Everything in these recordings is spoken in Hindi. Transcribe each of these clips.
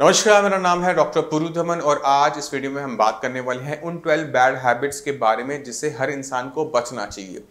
नमस्कार, मेरा नाम है डॉक्टर पुरु धवन और आज इस वीडियो में हम बात करने वाले हैं उन 12 बैड हैबिट्स के बारे में जिससे हर इंसान को बचना चाहिए।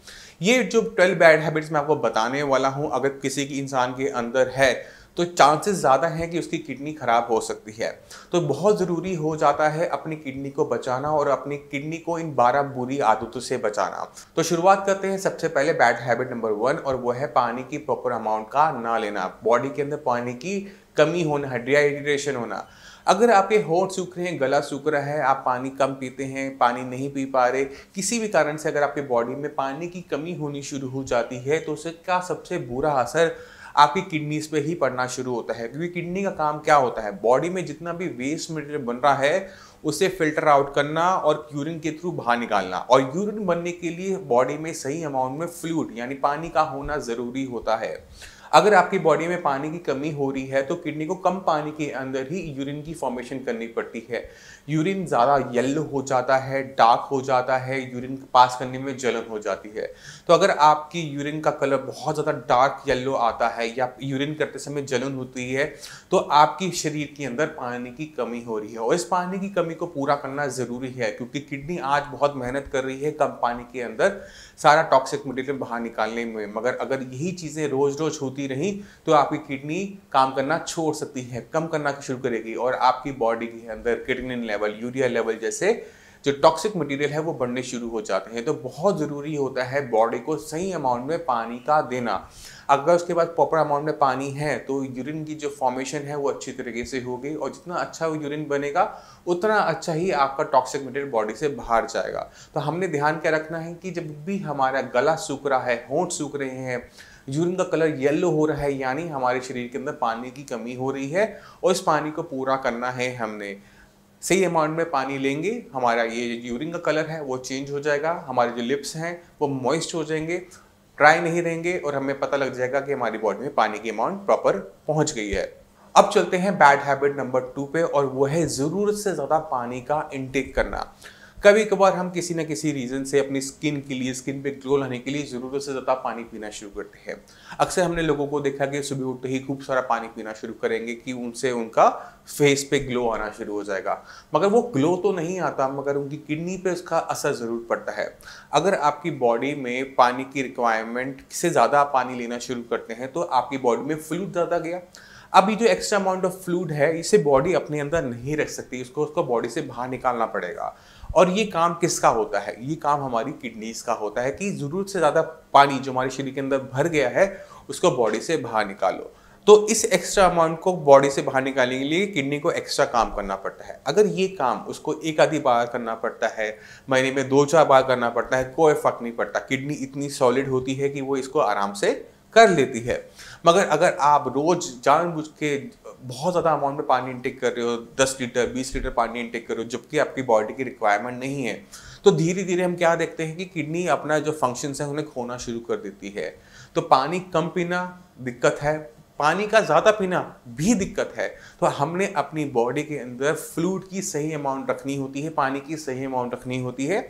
ये जो 12 बैड हैबिट्स मैं आपको बताने वाला हूँ, अगर किसी की इंसान के अंदर है तो चांसेस ज़्यादा हैं कि उसकी किडनी ख़राब हो सकती है। तो बहुत ज़रूरी हो जाता है अपनी किडनी को बचाना और अपनी किडनी को इन 12 बुरी आदतों से बचाना। तो शुरुआत करते हैं सबसे पहले बैड हैबिट नंबर 1 और वो है पानी की प्रॉपर अमाउंट का ना लेना। बॉडी के अंदर पानी की कमी होना, डिहाइड्रेशन होना। अगर आपके होंठ सूख रहे हैं, गला सूख रहा है, आप पानी कम पीते हैं, पानी नहीं पी पा रहे, किसी भी कारण से अगर आपके बॉडी में पानी की कमी होनी शुरू हो जाती है तो उसका सबसे बुरा असर आपकी किडनीज पे ही पड़ना शुरू होता है। क्योंकि किडनी का काम क्या होता है, बॉडी में जितना भी वेस्ट मटेरियल बन रहा है उसे फिल्टर आउट करना और यूरिन के थ्रू बाहर निकालना। और यूरिन बनने के लिए बॉडी में सही अमाउंट में फ्लूइड यानी पानी का होना ज़रूरी होता है। अगर आपकी बॉडी में पानी की कमी हो रही है तो किडनी को कम पानी के अंदर ही यूरिन की फॉर्मेशन करनी पड़ती है। यूरिन ज़्यादा येलो हो जाता है, डार्क हो जाता है, यूरिन पास करने में जलन हो जाती है। तो अगर आपकी यूरिन का कलर बहुत ज़्यादा डार्क येलो आता है या यूरिन करते समय जलन होती है तो आपकी शरीर के अंदर पानी की कमी हो रही है। और इस पानी की कमी को पूरा करना ज़रूरी है क्योंकि किडनी आज बहुत मेहनत कर रही है कम पानी के अंदर सारा टॉक्सिक मटेरियल बाहर निकालने में। मगर अगर यही चीज़ें रोज़ रोज़ होती रही तो आपकी किडनी काम करना छोड़ सकती है, कम करना शुरू करेगी और आपकी बॉडी के अंदर क्रिएटिनिन लेवल, यूरिया लेवल जैसे जो टॉक्सिक मटेरियल है वो बढ़ने शुरू हो जाते हैं। तो बहुत ज़रूरी होता है बॉडी को सही अमाउंट में पानी का देना। अगर उसके बाद प्रॉपर अमाउंट में पानी है तो यूरिन की जो फॉर्मेशन है वो अच्छी तरीके से होगी और जितना अच्छा वो यूरिन बनेगा उतना अच्छा ही आपका टॉक्सिक मटेरियल बॉडी से बाहर जाएगा। तो हमने ध्यान क्या रखना है कि जब भी हमारा गला सूख रहा है, होंठ सूख रहे हैं, यूरिन का कलर येलो हो रहा है यानी हमारे शरीर के अंदर पानी की कमी हो रही है और इस पानी को पूरा करना है। हमने सही अमाउंट में पानी लेंगे, हमारा ये यूरिन का कलर है वो चेंज हो जाएगा, हमारे जो लिप्स हैं वो मॉइस्ट हो जाएंगे, ड्राई नहीं रहेंगे और हमें पता लग जाएगा कि हमारी बॉडी में पानी की अमाउंट प्रॉपर पहुंच गई है। अब चलते हैं बैड हैबिट नंबर 2 पे और वो है ज़रूरत से ज़्यादा पानी का इनटेक करना। कभी कभार हम किसी न किसी रीज़न से अपनी स्किन के लिए, स्किन पे ग्लो लाने के लिए ज़रूरत से ज़्यादा पानी पीना शुरू करते हैं। अक्सर हमने लोगों को देखा कि सुबह उठते ही खूब सारा पानी पीना शुरू करेंगे कि उनसे उनका फेस पे ग्लो आना शुरू हो जाएगा। मगर वो ग्लो तो नहीं आता, मगर उनकी किडनी पे उसका असर ज़रूर पड़ता है। अगर आपकी बॉडी में पानी की रिक्वायरमेंट से ज़्यादा पानी लेना शुरू करते हैं तो आपकी बॉडी में फ्लूइड ज़्यादा गया। अभी जो एक्स्ट्रा अमाउंट ऑफ फ्लूइड है इसे बॉडी अपने अंदर नहीं रख सकती, उसको बॉडी से बाहर निकालना पड़ेगा। और ये काम किसका होता है, ये काम हमारी किडनीज का होता है कि ज़रूरत से ज़्यादा पानी जो हमारे शरीर के अंदर भर गया है उसको बॉडी से बाहर निकालो। तो इस एक्स्ट्रा अमाउंट को बॉडी से बाहर निकालने के लिए किडनी को एक्स्ट्रा काम करना पड़ता है। अगर ये काम उसको एक आधी बार करना पड़ता है, महीने में 2-4 बार करना पड़ता है, कोई फर्क नहीं पड़ता। किडनी इतनी सॉलिड होती है कि वो इसको आराम से कर लेती है। मगर अगर आप रोज़ जानबूझ के बहुत ज़्यादा अमाउंट में पानी इनटेक कर रहे हो, 10 लीटर 20 लीटर पानी इनटेक कर रहे हो जबकि आपकी बॉडी की रिक्वायरमेंट नहीं है तो धीरे धीरे हम क्या देखते हैं कि किडनी अपना जो फंक्शंस है उन्हें खोना शुरू कर देती है। तो पानी कम पीना दिक्कत है, पानी का ज़्यादा पीना भी दिक्कत है। तो हमने अपनी बॉडी के अंदर फ्लूइड की सही अमाउंट रखनी होती है, पानी की सही अमाउंट रखनी होती है।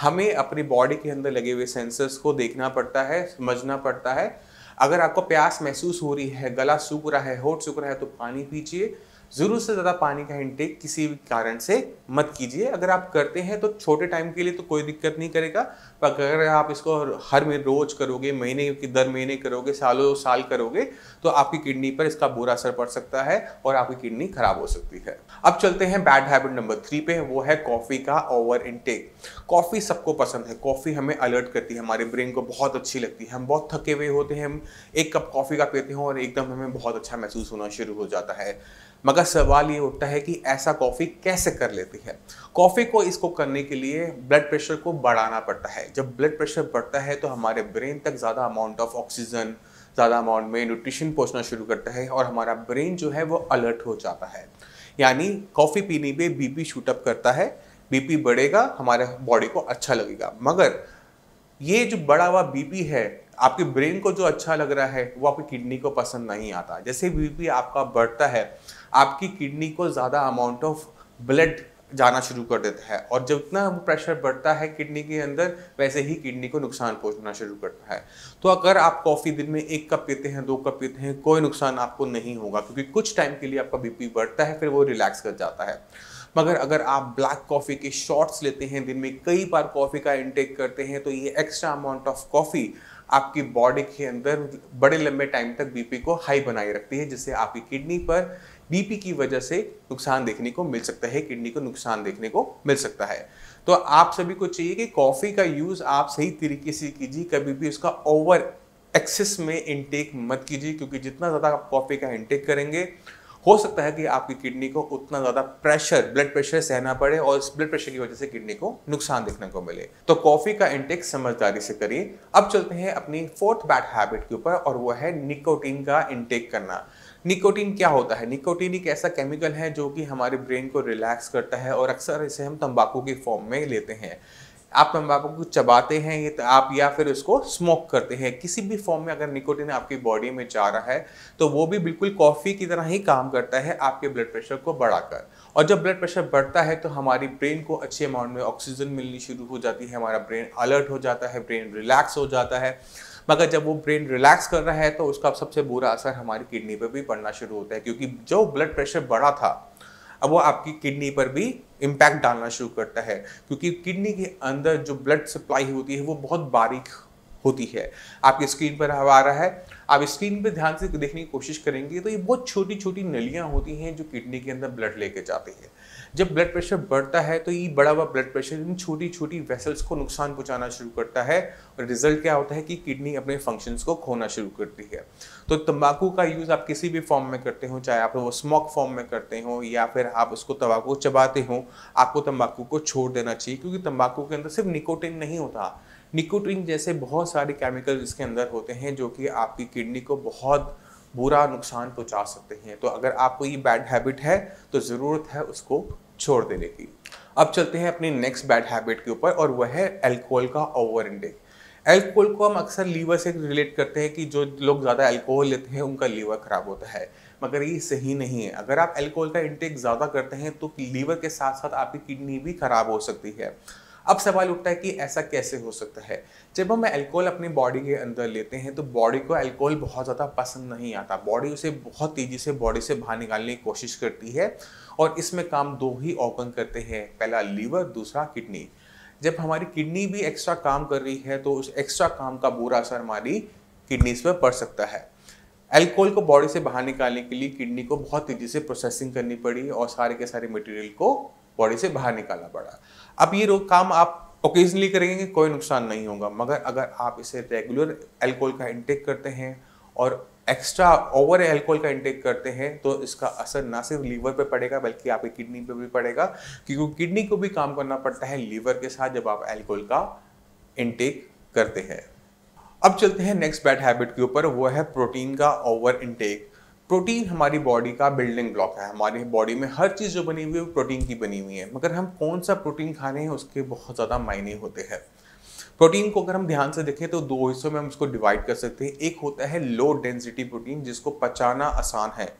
हमें अपनी बॉडी के अंदर लगे हुए सेंसर्स को देखना पड़ता है, समझना पड़ता है। अगर आपको प्यास महसूस हो रही है, गला सूख रहा है, होंठ सूख रहा है तो पानी पीजिए। ज़रूरत से ज़्यादा पानी का इंटेक किसी भी कारण से मत कीजिए। अगर आप करते हैं तो छोटे टाइम के लिए तो कोई दिक्कत नहीं करेगा, पर अगर आप इसको हर में रोज करोगे, महीने की दर महीने करोगे, सालों साल करोगे तो आपकी किडनी पर इसका बुरा असर पड़ सकता है और आपकी किडनी खराब हो सकती है। अब चलते हैं बैड हैबिट नंबर 3 पे, वो है कॉफ़ी का ओवर इनटेक। कॉफ़ी सबको पसंद है, कॉफ़ी हमें अलर्ट करती है, हमारे ब्रेन को बहुत अच्छी लगती है। हम बहुत थके हुए होते हैं, हम 1 कप कॉफ़ी का पीते हैं और एकदम हमें बहुत अच्छा महसूस होना शुरू हो जाता है। मगर सवाल ये उठता है कि ऐसा कॉफ़ी कैसे कर लेती है। कॉफ़ी को इसको करने के लिए ब्लड प्रेशर को बढ़ाना पड़ता है। जब ब्लड प्रेशर बढ़ता है तो हमारे ब्रेन तक ज़्यादा अमाउंट ऑफ ऑक्सीजन, ज़्यादा अमाउंट में न्यूट्रिशन पहुँचना शुरू करता है और हमारा ब्रेन जो है वो अलर्ट हो जाता है। यानी कॉफ़ी पीने पे बीपी शूटअप करता है, बीपी बढ़ेगा, हमारे बॉडी को अच्छा लगेगा। मगर ये जो बढ़ा हुआ बीपी है, आपके ब्रेन को जो अच्छा लग रहा है वो आपकी किडनी को पसंद नहीं आता। जैसे बीपी आपका बढ़ता है, आपकी किडनी को ज़्यादा अमाउंट ऑफ ब्लड जाना शुरू कर देता है, और जब इतना प्रेशर बढ़ता है किडनी के अंदर, वैसे ही किडनी को नुकसान पहुंचना शुरू करता है। तो अगर आप कॉफ़ी दिन में 1 कप पीते हैं, 2 कप पीते हैं, कोई नुकसान आपको नहीं होगा, क्योंकि कुछ टाइम के लिए आपका बीपी बढ़ता है, फिर वो रिलैक्स कर जाता है। मगर अगर आप ब्लैक कॉफ़ी के शॉट्स लेते हैं, दिन में कई बार कॉफ़ी का इंटेक करते हैं, तो ये एक्स्ट्रा अमाउंट ऑफ कॉफ़ी आपकी बॉडी के अंदर बड़े लंबे टाइम तक बीपी को हाई बनाए रखती है, जिससे आपकी किडनी पर बीपी की वजह से नुकसान देखने को मिल सकता है, किडनी को नुकसान देखने को मिल सकता है। तो आप सभी को चाहिए कि कॉफ़ी का यूज़ आप सही तरीके से कीजिए, कभी भी उसका ओवर एक्सेस में इंटेक मत कीजिए, क्योंकि जितना ज़्यादा आप कॉफ़ी का इंटेक करेंगे, हो सकता है कि आपकी किडनी को उतना ज़्यादा प्रेशर, ब्लड प्रेशर सहना पड़े, और इस ब्लड प्रेशर की वजह से किडनी को नुकसान देखने को मिले। तो कॉफ़ी का इंटेक समझदारी से करिए। अब चलते हैं अपनी 4th बैड हैबिट के ऊपर, और वो है निकोटीन का इंटेक करना। निकोटीन क्या होता है? निकोटीन एक ऐसा केमिकल है जो कि हमारे ब्रेन को रिलैक्स करता है, और अक्सर इसे हम तंबाकू के फॉर्म में लेते हैं। आप तंबाकू को चबाते हैं आप, या फिर उसको स्मोक करते हैं, किसी भी फॉर्म में अगर निकोटीन आपकी बॉडी में जा रहा है, तो वो भी बिल्कुल कॉफ़ी की तरह ही काम करता है, आपके ब्लड प्रेशर को बढ़ाकर। और जब ब्लड प्रेशर बढ़ता है तो हमारी ब्रेन को अच्छे अमाउंट में ऑक्सीजन मिलनी शुरू हो जाती है, हमारा ब्रेन अलर्ट हो जाता है, ब्रेन रिलैक्स हो जाता है। मगर जब वो ब्रेन रिलैक्स कर रहा है तो उसका सबसे बुरा असर हमारी किडनी पर भी पड़ना शुरू होता है, क्योंकि जो ब्लड प्रेशर बढ़ा था अब वो आपकी किडनी पर भी इम्पैक्ट डालना शुरू करता है, क्योंकि किडनी के अंदर जो ब्लड सप्लाई होती है वो बहुत बारीक होती है। आपकी स्क्रीन पर हवा आ रहा है, आप स्क्रीन पर ध्यान से देखने की कोशिश करेंगे तो ये बहुत छोटी छोटी नलियाँ होती हैं जो किडनी के अंदर ब्लड लेके जाती है। जब ब्लड प्रेशर बढ़ता है तो ये बड़ा हुआ ब्लड प्रेशर इन छोटी छोटी वेसल्स को नुकसान पहुंचाना शुरू करता है, और रिजल्ट क्या होता है कि किडनी अपने फंक्शंस को खोना शुरू करती है। तो तंबाकू का यूज़ आप किसी भी फॉर्म में करते हो, चाहे आप वो स्मोक फॉर्म में करते हो या फिर आप उसको तंबाकू चबाते हो, आपको तंबाकू को छोड़ देना चाहिए, क्योंकि तंबाकू के अंदर सिर्फ निकोटीन नहीं होता, निकोटीन जैसे बहुत सारे केमिकल इसके अंदर होते हैं जो कि आपकी किडनी को बहुत बुरा नुकसान पहुंचा सकते हैं। तो अगर आपको ये बैड हैबिट है तो ज़रूरत है उसको छोड़ देने की। अब चलते हैं अपनी नेक्स्ट बैड हैबिट के ऊपर, और वह है अल्कोहल का ओवर इंटेक। अल्कोहल को हम अक्सर लीवर से रिलेट करते हैं कि जो लोग ज़्यादा अल्कोहल लेते हैं उनका लीवर ख़राब होता है, मगर ये सही नहीं है। अगर आप अल्कोहल का इंटेक ज़्यादा करते हैं तो लीवर के साथ साथ आपकी किडनी भी ख़राब हो सकती है। अब सवाल उठता है कि ऐसा कैसे हो सकता है? जब हम अल्कोहल अपनी बॉडी के अंदर लेते हैं तो बॉडी को अल्कोहल बहुत ज़्यादा पसंद नहीं आता, बॉडी उसे बहुत तेज़ी से बॉडी से बाहर निकालने की कोशिश करती है, और इसमें काम 2 ही ऑर्गन करते हैं, पहला लीवर, दूसरा किडनी। जब हमारी किडनी भी एक्स्ट्रा काम कर रही है तो उस एक्स्ट्रा काम का बुरा असर हमारी किडनीज पर पड़ सकता है। अल्कोहल को बॉडी से बाहर निकालने के लिए किडनी को बहुत तेज़ी से प्रोसेसिंग करनी पड़ी और सारे के सारे मटेरियल को बॉडी से बाहर निकालना पड़ा। अब ये काम आप ओकेजनली करेंगे, कोई नुकसान नहीं होगा, मगर अगर आप इसे रेगुलर अल्कोहल का इंटेक करते हैं और एक्स्ट्रा ओवर अल्कोहल का इंटेक करते हैं तो इसका असर ना सिर्फ लीवर पे पड़ेगा बल्कि आपकी किडनी पे भी पड़ेगा, क्योंकि किडनी को भी काम करना पड़ता है लीवर के साथ जब आप अल्कोहल का इंटेक करते हैं। अब चलते हैं नेक्स्ट बैड हैबिट के ऊपर, वो है प्रोटीन का ओवर इंटेक। प्रोटीन हमारी बॉडी का बिल्डिंग ब्लॉक है, हमारी बॉडी में हर चीज़ जो बनी हुई है वो प्रोटीन की बनी हुई है, मगर हम कौन सा प्रोटीन खा रहे हैं उसके बहुत ज़्यादा मायने होते हैं। प्रोटीन को अगर हम ध्यान से देखें तो 2 हिस्सों में हम उसको डिवाइड कर सकते हैं। एक होता है लो डेंसिटी प्रोटीन, जिसको पचाना आसान है,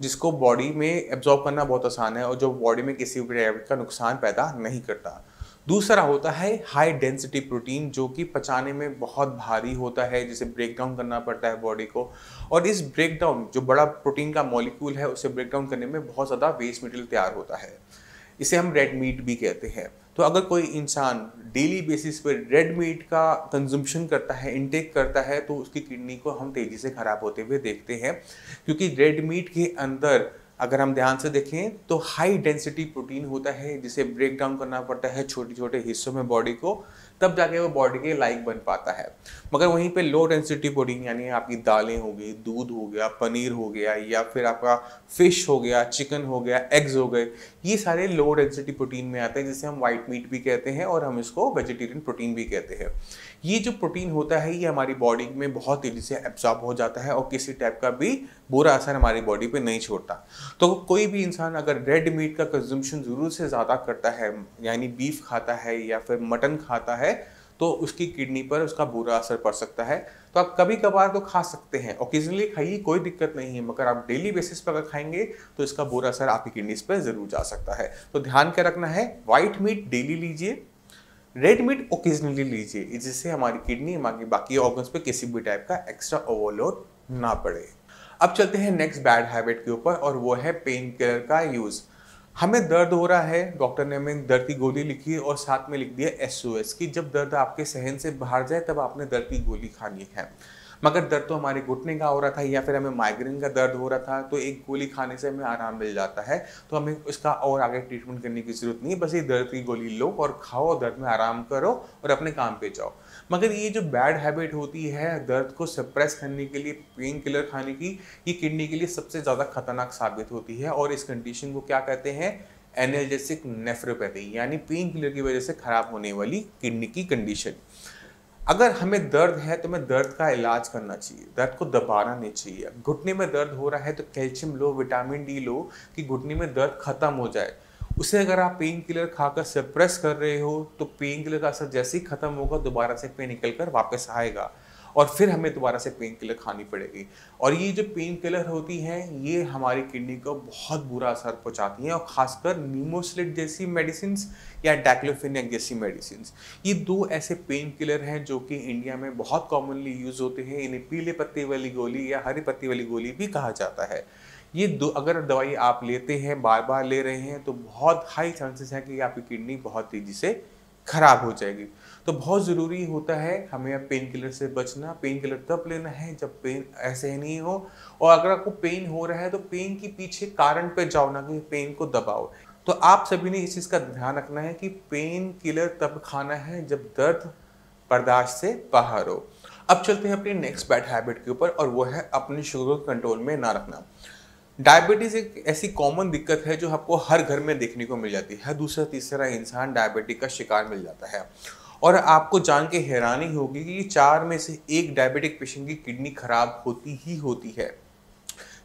जिसको बॉडी में एब्जॉर्ब करना बहुत आसान है और जो बॉडी में किसी भी टाइप का नुकसान पैदा नहीं करता। दूसरा होता है हाई डेंसिटी प्रोटीन, जो कि पचाने में बहुत भारी होता है, जिसे ब्रेकडाउन करना पड़ता है बॉडी को, और इस ब्रेकडाउन जो बड़ा प्रोटीन का मॉलिक्यूल है उसे ब्रेकडाउन करने में बहुत ज़्यादा वेस्ट मटेरियल तैयार होता है, इसे हम रेड मीट भी कहते हैं। तो अगर कोई इंसान डेली बेसिस पर रेड मीट का कंजम्पशन करता है, इंटेक करता है, तो उसकी किडनी को हम तेज़ी से ख़राब होते हुए देखते हैं, क्योंकि रेड मीट के अंदर अगर हम ध्यान से देखें तो हाई डेंसिटी प्रोटीन होता है, जिसे ब्रेक डाउन करना पड़ता है छोटे छोटे हिस्सों में बॉडी को, तब जाके वो बॉडी के लायक बन पाता है। मगर वहीं पे लो डेंसिटी प्रोटीन यानी आपकी दालें हो गई, दूध हो गया, पनीर हो गया, या फिर आपका फिश हो गया, चिकन हो गया, एग्स हो गए, ये सारे लो डेंसिटी प्रोटीन में आते हैं, जिसे हम वाइट मीट भी कहते हैं और हम इसको वेजिटेरियन प्रोटीन भी कहते हैं। ये जो प्रोटीन होता है ये हमारी बॉडी में बहुत तेज़ी से एब्जॉर्ब हो जाता है और किसी टाइप का भी बुरा असर हमारी बॉडी पर नहीं छोड़ता। तो कोई भी इंसान अगर रेड मीट का कंजम्पशन ज़रूर से ज़्यादा करता है, यानी बीफ खाता है या फिर मटन खाता है, तो उसकी किडनी पर उसका बुरा असर पड़ सकता है। तो आप कभी कभार तो खा सकते हैं, ओकेजनली खाइए, कोई दिक्कत नहीं है, मगर आप डेली बेसिस पर अगर खाएंगे तो इसका बुरा असर आपकी किडनीज पर जरूर जा सकता है। तो ध्यान क्या रखना है, वाइट मीट डेली लीजिए, रेड मीट ओकेजनली लीजिए, जिससे हमारी किडनी हमारे बाकी ऑर्गन्स पे किसी भी टाइप का एक्स्ट्रा ओवरलोड ना पड़े। अब चलते हैं नेक्स्ट बैड हैबिट के ऊपर, और वो है पेन किलर का यूज़। हमें दर्द हो रहा है, डॉक्टर ने हमें दर्द की गोली लिखी और साथ में लिख दिया SOS कि जब दर्द आपके सहन से बाहर जाए तब आपने दर्द की गोली खानी है। मगर दर्द तो हमारे घुटने का हो रहा था या फिर हमें माइग्रेन का दर्द हो रहा था, तो एक गोली खाने से हमें आराम मिल जाता है, तो हमें उसका और आगे ट्रीटमेंट करने की जरूरत नहीं है। बस ये दर्द की गोली लो और खाओ, दर्द में आराम करो और अपने काम पे जाओ। मगर ये जो बैड हैबिट होती है दर्द को सप्रेस करने के लिए पेन किलर खाने की, ये किडनी के लिए सबसे ज़्यादा खतरनाक साबित होती है, और इस कंडीशन को क्या कहते हैं, एनाल्जेसिक नेफ्रोपैथी, यानी पेन किलर की वजह से खराब होने वाली किडनी की कंडीशन। अगर हमें दर्द है तो हमें दर्द का इलाज करना चाहिए, दर्द को दबाना नहीं चाहिए। घुटने में दर्द हो रहा है तो कैल्शियम लो, विटामिन डी लो कि घुटने में दर्द खत्म हो जाए। उसे अगर आप पेन किलर खाकर सप्रेस कर रहे हो तो पेन किलर का असर जैसे ही खत्म होगा दोबारा से पेन निकल कर वापस आएगा और फिर हमें दोबारा से पेन किलर खानी पड़ेगी। और ये जो पेन किलर होती हैं ये हमारी किडनी को बहुत बुरा असर पहुंचाती हैं, और खासकर नीमोसिलेट जैसी मेडिसिन या डैक्लोफिनेक जैसी मेडिसिन, ये दो ऐसे पेन किलर हैं जो कि इंडिया में बहुत कॉमनली यूज़ होते हैं। इन्हें पीले पत्ते वाली गोली या हरे पत्ते वाली गोली भी कहा जाता है। ये दो अगर दवाई आप लेते हैं, बार बार ले रहे हैं, तो बहुत हाई चांसेस हैं कि आपकी किडनी बहुत तेज़ी से खराब हो जाएगी। तो बहुत ज़रूरी होता है हमें पेन किलर से बचना। पेन किलर तब लेना है जब पेन ऐसे नहीं हो, और अगर आपको पेन हो रहा है तो पेन के पीछे कारण पे जाओ, ना कि पेन को दबाओ। तो आप सभी ने इस चीज़ का ध्यान रखना है कि पेन किलर तब खाना है जब दर्द बर्दाश्त से बाहर हो। अब चलते हैं अपने नेक्स्ट बैड हैबिट के ऊपर, और वो है अपने शुगर कंट्रोल में ना रखना। डायबिटीज़ एक ऐसी कॉमन दिक्कत है जो आपको हर घर में देखने को मिल जाती है। हर दूसरा तीसरा इंसान डायबिटीज़ का शिकार मिल जाता है, और आपको जान के हैरानी होगी कि 4 में से 1 डायबिटिक पेशेंट की किडनी खराब होती ही होती है।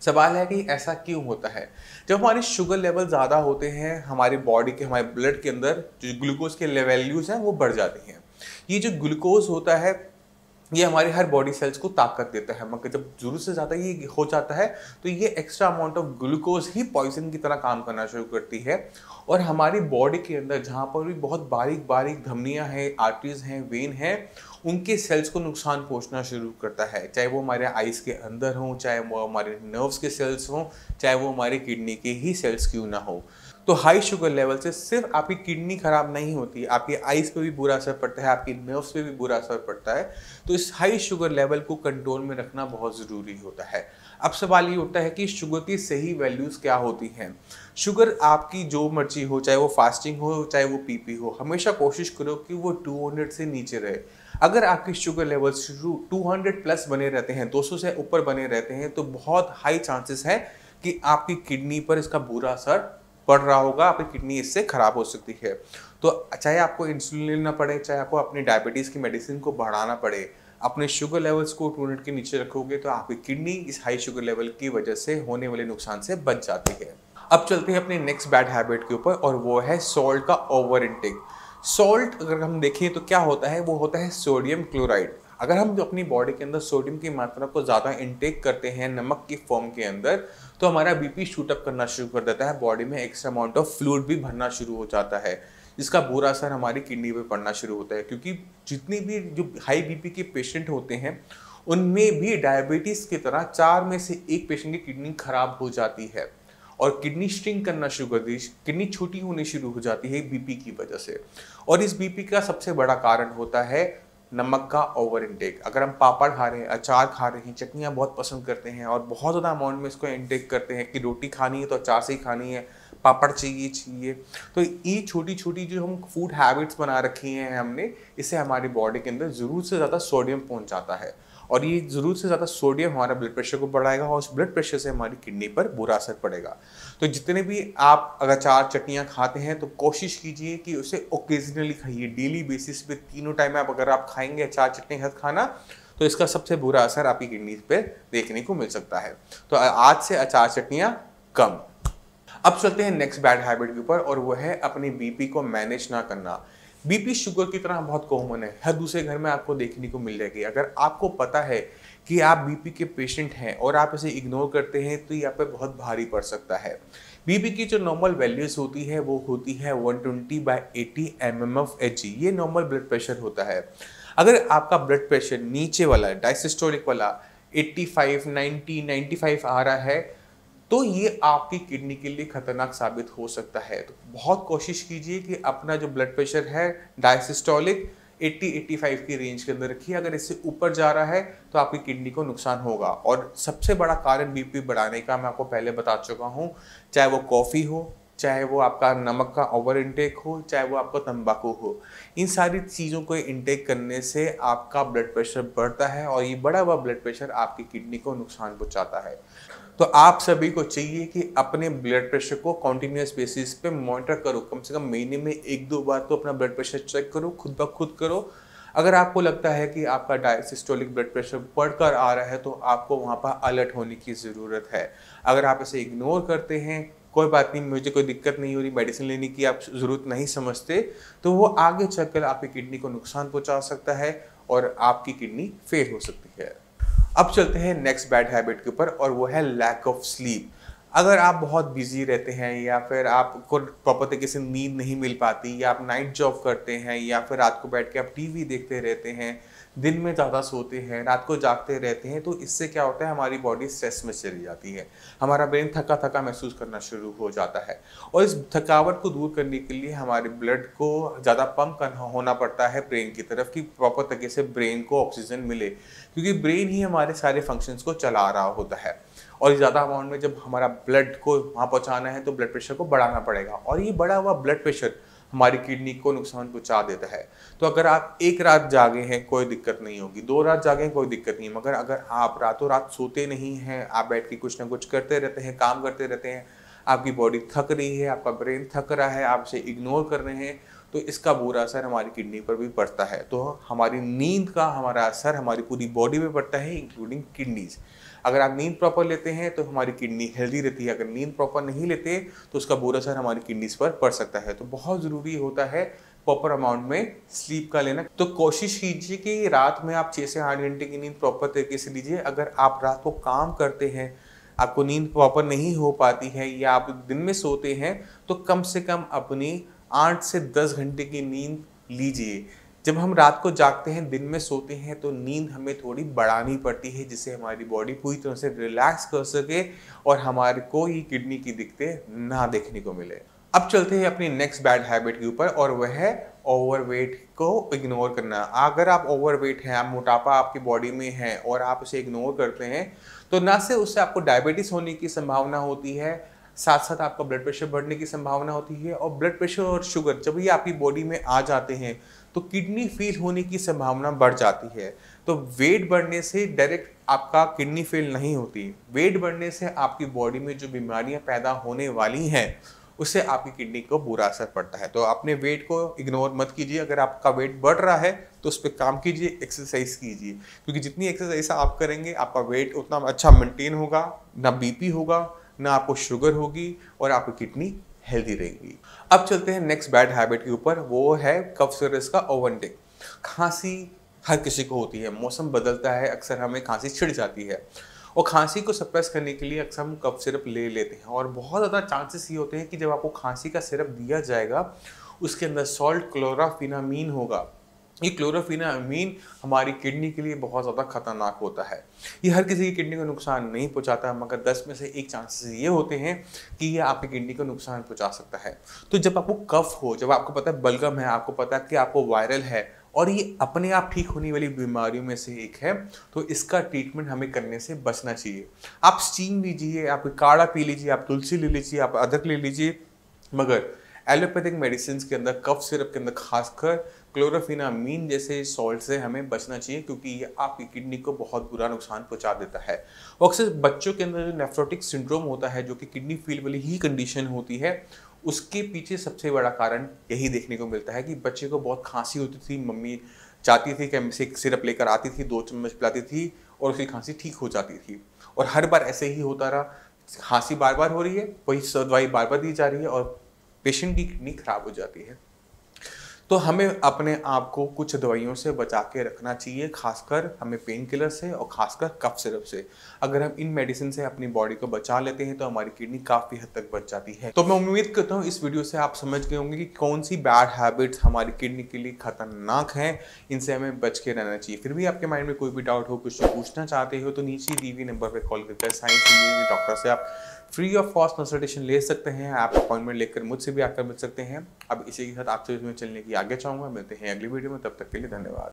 सवाल है कि ऐसा क्यों होता है? जब हमारे शुगर लेवल ज़्यादा होते हैं, हमारे बॉडी के, हमारे ब्लड के अंदर जो ग्लूकोज के वैल्यूज़ हैं वो बढ़ जाते हैं। ये जो ग्लूकोज होता है ये हमारे हर बॉडी सेल्स को ताकत देता है, मगर जब जरूरत से ज़्यादा ये हो जाता है तो ये एक्स्ट्रा अमाउंट ऑफ ग्लूकोज ही पॉइजन की तरह काम करना शुरू करती है, और हमारी बॉडी के अंदर जहाँ पर भी बहुत बारीक बारीक धमनियाँ हैं, आर्टरीज़ हैं, वेन हैं, उनके सेल्स को नुकसान पहुँचना शुरू करता है। चाहे वो हमारे आइज़ के अंदर हों, चाहे वो हमारे नर्व्स के सेल्स हों, चाहे वो हमारे किडनी के ही सेल्स क्यों ना हो। तो हाई शुगर लेवल से सिर्फ आपकी किडनी खराब नहीं होती, आपकी आइज़ पे भी बुरा असर पड़ता है, आपकी नर्व्स पे भी बुरा असर पड़ता है। तो इस हाई शुगर लेवल को कंट्रोल में रखना बहुत ज़रूरी होता है। अब सवाल ये उठता है कि शुगर की सही वैल्यूज़ क्या होती हैं। शुगर आपकी जो मर्जी हो, चाहे वो फास्टिंग हो, चाहे वो पीपी हो, हमेशा कोशिश करो कि वो 200 से नीचे रहे। अगर आपके शुगर लेवल्स 200 प्लस बने रहते हैं, 200 से ऊपर बने रहते हैं, तो बहुत हाई चांसेस है कि आपकी किडनी पर इसका बुरा असर बढ़ रहा होगा, आपकी किडनी इससे खराब हो सकती है। तो चाहे आपको इंसुलिन लेना पड़े, चाहे आपको अपनी डायबिटीज़ की मेडिसिन को बढ़ाना पड़े, अपने शुगर लेवल्स को 200 के नीचे रखोगे तो आपकी किडनी इस हाई शुगर लेवल की वजह से होने वाले नुकसान से बच जाती है। अब चलते हैं अपने नेक्स्ट बैड हैबिट के ऊपर, और वो है सॉल्ट का ओवर इंटेक। सॉल्ट अगर हम देखें तो क्या होता है, वो होता है सोडियम क्लोराइड। अगर हम अपनी बॉडी के अंदर सोडियम की मात्रा को ज़्यादा इंटेक करते हैं नमक की फॉर्म के अंदर, तो हमारा बीपी शूटअप करना शुरू कर देता है, बॉडी में एक्स्ट्रा अमाउंट ऑफ फ्लूइड भी भरना शुरू हो जाता है। इसका बुरा असर हमारी किडनी पर पड़ना शुरू होता है, क्योंकि जितनी भी जो हाई बीपी के पेशेंट होते हैं उनमें भी डायबिटीज़ की तरह 4 में से 1 पेशेंट की किडनी खराब हो जाती है, और किडनी श्रिंक करना शुरू कर दी, किडनी छोटी होनी शुरू हो जाती है बीपी की वजह से। और इस बीपी का सबसे बड़ा कारण होता है नमक का ओवर इंटेक। अगर हम पापड़ खा रहे हैं, अचार खा रहे हैं, चटनियाँ बहुत पसंद करते हैं और बहुत ज़्यादा अमाउंट में इसको इंटेक करते हैं कि रोटी खानी है तो अचार से ही खानी है, पापड़ चाहिए, तो ये छोटी छोटी जो हम फूड हैबिट्स बना रखी हैं हमने, इससे हमारी बॉडी के अंदर ज़रूर से ज़्यादा सोडियम पहुँच जाता है, और ये ज़रूर से ज़्यादा सोडियम हमारा ब्लड प्रेशर को बढ़ाएगा और उस ब्लड प्रेशर से हमारी किडनी पर बुरा असर पड़ेगा। तो जितने भी आप अगर अचार चटनियाँ खाते हैं तो कोशिश कीजिए कि उसे ओकेजनली खाइए, डेली बेसिस पे 3 टाइम आप अगर आप खाएंगे अचार चटनी हर खाना, तो इसका सबसे बुरा असर आपकी किडनी पर देखने को मिल सकता है। तो आज से अचार चटनियाँ कम। अब चलते हैं नेक्स्ट बैड हैबिट के ऊपर, और वो है अपने बीपी को मैनेज ना करना। बीपी शुगर की तरह बहुत कॉमन है, हर दूसरे घर में आपको देखने को मिल जाएगी। अगर आपको पता है कि आप बीपी के पेशेंट हैं और आप इसे इग्नोर करते हैं तो ये आप पे बहुत भारी पड़ सकता है। बीपी की जो नॉर्मल वैल्यूज होती है वो होती है 120/80 mmHg, ये नॉर्मल ब्लड प्रेशर होता है। अगर आपका ब्लड प्रेशर नीचे वाला डायसिस्टोलिक वाला 85, 90, 95 आ रहा है तो ये आपकी किडनी के लिए खतरनाक साबित हो सकता है। तो बहुत कोशिश कीजिए कि अपना जो ब्लड प्रेशर है डायसिस्टोलिक 80-85 की रेंज के अंदर रखिए। अगर इससे ऊपर जा रहा है तो आपकी किडनी को नुकसान होगा। और सबसे बड़ा कारण बीपी बढ़ाने का मैं आपको पहले बता चुका हूँ, चाहे वो कॉफ़ी हो, चाहे वो आपका नमक का ओवर इंटेक हो, चाहे वो आपका तंबाकू हो, इन सारी चीज़ों को इंटेक करने से आपका ब्लड प्रेशर बढ़ता है और ये बढ़ा हुआ ब्लड प्रेशर आपकी किडनी को नुकसान पहुँचाता है। तो आप सभी को चाहिए कि अपने ब्लड प्रेशर को कॉन्टीन्यूस बेसिस पे मॉनिटर करो, कम से कम महीने में 1-2 बार तो अपना ब्लड प्रेशर चेक करो, खुद ब खुद करो। अगर आपको लगता है कि आपका डायसिस्टोलिक ब्लड प्रेशर बढ़कर आ रहा है तो आपको वहाँ पर अलर्ट होने की ज़रूरत है। अगर आप इसे इग्नोर करते हैं, कोई बात नहीं, मुझे कोई दिक्कत नहीं हो रही, मेडिसिन लेने की आप ज़रूरत नहीं समझते, तो वो आगे चलकर आपकी किडनी को नुकसान पहुँचा सकता है और आपकी किडनी फेल हो सकती है। अब चलते हैं नेक्स्ट बैड हैबिट के ऊपर और वो है लैक ऑफ स्लीप। अगर आप बहुत बिजी रहते हैं या फिर आपको प्रॉपर तरीके से नींद नहीं मिल पाती या आप नाइट जॉब करते हैं या फिर रात को बैठ के आप टीवी देखते रहते हैं, दिन में ज़्यादा सोते हैं, रात को जागते रहते हैं, तो इससे क्या होता है, हमारी बॉडी स्ट्रेस में चली जाती है, हमारा ब्रेन थका थका महसूस करना शुरू हो जाता है। और इस थकावट को दूर करने के लिए हमारे ब्लड को ज़्यादा पंप करना होना पड़ता है ब्रेन की तरफ कि प्रॉपर तरीके से ब्रेन को ऑक्सीजन मिले, क्योंकि ब्रेन ही हमारे सारे फंक्शंस को चला रहा होता है। और ज़्यादा अमाउंट में जब हमारा ब्लड को वहाँ पहुँचाना है तो ब्लड प्रेशर को बढ़ाना पड़ेगा और ये बढ़ा हुआ ब्लड प्रेशर हमारी किडनी को नुकसान पहुँचा देता है। तो अगर आप 1 रात जागे हैं कोई दिक्कत नहीं होगी, 2 रात जागे हैं कोई दिक्कत नहीं, मगर अगर आप रातों रात सोते नहीं हैं, आप बैठ के कुछ ना कुछ करते रहते हैं, काम करते रहते हैं, आपकी बॉडी थक रही है, आपका ब्रेन थक रहा है, आप इसे इग्नोर कर रहे हैं, तो इसका बुरा असर हमारी किडनी पर भी पड़ता है। तो हमारी नींद का हमारा असर हमारी पूरी बॉडी पे पड़ता है, इंक्लूडिंग किडनीज। अगर आप नींद प्रॉपर लेते हैं तो हमारी किडनी हेल्दी रहती है, अगर नींद प्रॉपर नहीं लेते तो उसका बुरा असर हमारी किडनीज पर पड़ सकता है। तो बहुत ज़रूरी होता है प्रॉपर अमाउंट में स्लीप का लेना। तो कोशिश कीजिए कि रात में आप 6 से 8 घंटे की नींद प्रॉपर तरीके से लीजिए। अगर आप रात को काम करते हैं, आपको नींद प्रॉपर नहीं हो पाती है या आप दिन में सोते हैं, तो कम से कम अपनी 8 से 10 घंटे की नींद लीजिए। जब हम रात को जागते हैं, दिन में सोते हैं, तो नींद हमें थोड़ी बढ़ानी पड़ती है जिससे हमारी बॉडी पूरी तरह से रिलैक्स कर सके और हमारे को ये किडनी की दिक्कतें ना देखने को मिले। अब चलते हैं अपनी नेक्स्ट बैड हैबिट के ऊपर और वह है ओवरवेट को इग्नोर करना। अगर आप ओवरवेट हैं, आप मोटापा आपकी बॉडी में है और आप उसे इग्नोर करते हैं, तो ना सिर्फ उससे आपको डायबिटीज़ होने की संभावना होती है, साथ साथ आपका ब्लड प्रेशर बढ़ने की संभावना होती है। और ब्लड प्रेशर और शुगर जब ये आपकी बॉडी में आ जाते हैं तो किडनी फेल होने की संभावना बढ़ जाती है। तो वेट बढ़ने से डायरेक्ट आपका किडनी फेल नहीं होती, वेट बढ़ने से आपकी बॉडी में जो बीमारियां पैदा होने वाली हैं उससे आपकी किडनी को बुरा असर पड़ता है। तो अपने वेट को इग्नोर मत कीजिए। अगर आपका वेट बढ़ रहा है तो उस पर काम कीजिए, एक्सरसाइज कीजिए, क्योंकि जितनी एक्सरसाइज आप करेंगे आपका वेट उतना अच्छा मेंटेन होगा, ना बीपी होगा, ना आपको शुगर होगी और आपकी किडनी हेल्दी रहेगी। अब चलते हैं नेक्स्ट बैड हैबिट के ऊपर, वो है कफ सिरप का ओवरटेक। खांसी हर किसी को होती है, मौसम बदलता है, अक्सर हमें खांसी छिड़ जाती है और खांसी को सप्रेस करने के लिए अक्सर हम कफ सिरप ले लेते हैं। और बहुत ज़्यादा चांसेस ये होते हैं कि जब आपको खांसी का सिरप दिया जाएगा उसके अंदर सॉल्ट क्लोराफिनामीन होगा। ये क्लोराफिनामीन हमारी किडनी के लिए बहुत ज़्यादा खतरनाक होता है। ये हर किसी की किडनी को नुकसान नहीं पहुंचाता, मगर 10 में से 1 चांसेस ये होते हैं कि ये आपकी किडनी को नुकसान पहुंचा सकता है। तो जब आपको कफ हो, जब आपको पता है बलगम है, आपको पता है कि आपको वायरल है और ये अपने आप ठीक होने वाली बीमारियों में से एक है, तो इसका ट्रीटमेंट हमें करने से बचना चाहिए। आप स्टीम लीजिए, आप काढ़ा पी लीजिए, आप तुलसी ले लीजिए, आप अदरक ले लीजिए, मगर एलोपैथिक मेडिसिन के अंदर कफ सिरप के अंदर खासकर क्लोरोफिनामीन जैसे सॉल्ट से हमें बचना चाहिए, क्योंकि ये आपकी किडनी को बहुत बुरा नुकसान पहुंचा देता है। और अक्सर बच्चों के अंदर जो नेफ्रोटिक सिंड्रोम होता है, जो कि किडनी फेल वाली ही कंडीशन होती है, उसके पीछे सबसे बड़ा कारण यही देखने को मिलता है कि बच्चे को बहुत खांसी होती थी, मम्मी जाती थी केमिस्ट्री सिरप लेकर आती थी, 2 चम्मच पिलाती थी और उसकी खांसी ठीक हो जाती थी। और हर बार ऐसे ही होता रहा, खांसी बार बार हो रही है, वही दवाई बार बार दी जा रही है और पेशेंट की किडनी खराब हो जाती है। तो हमें अपने आप को कुछ दवाइयों से बचा के रखना चाहिए, खासकर हमें पेन किलर से और खासकर कफ सिरप से। अगर हम इन मेडिसिन से अपनी बॉडी को बचा लेते हैं तो हमारी किडनी काफ़ी हद तक बच जाती है। तो मैं उम्मीद करता हूँ इस वीडियो से आप समझ गए होंगे कि कौन सी बैड हैबिट्स हमारी किडनी के लिए खतरनाक हैं, इनसे हमें बच के रहना चाहिए। फिर भी आपके माइंड में कोई भी डाउट हो, कुछ पूछना चाहते हो तो नीचे दी हुई नंबर पर कॉल करके साइंस के डॉक्टर से आप फ्री ऑफ कॉस्ट कंसल्टेशन ले सकते हैं। आप अपॉइंटमेंट लेकर मुझसे भी आकर मिल सकते हैं। अब इसी के साथ आपसे इसमें चलने की आगे चाहूँगा। मिलते हैं अगली वीडियो में, तब तक के लिए धन्यवाद।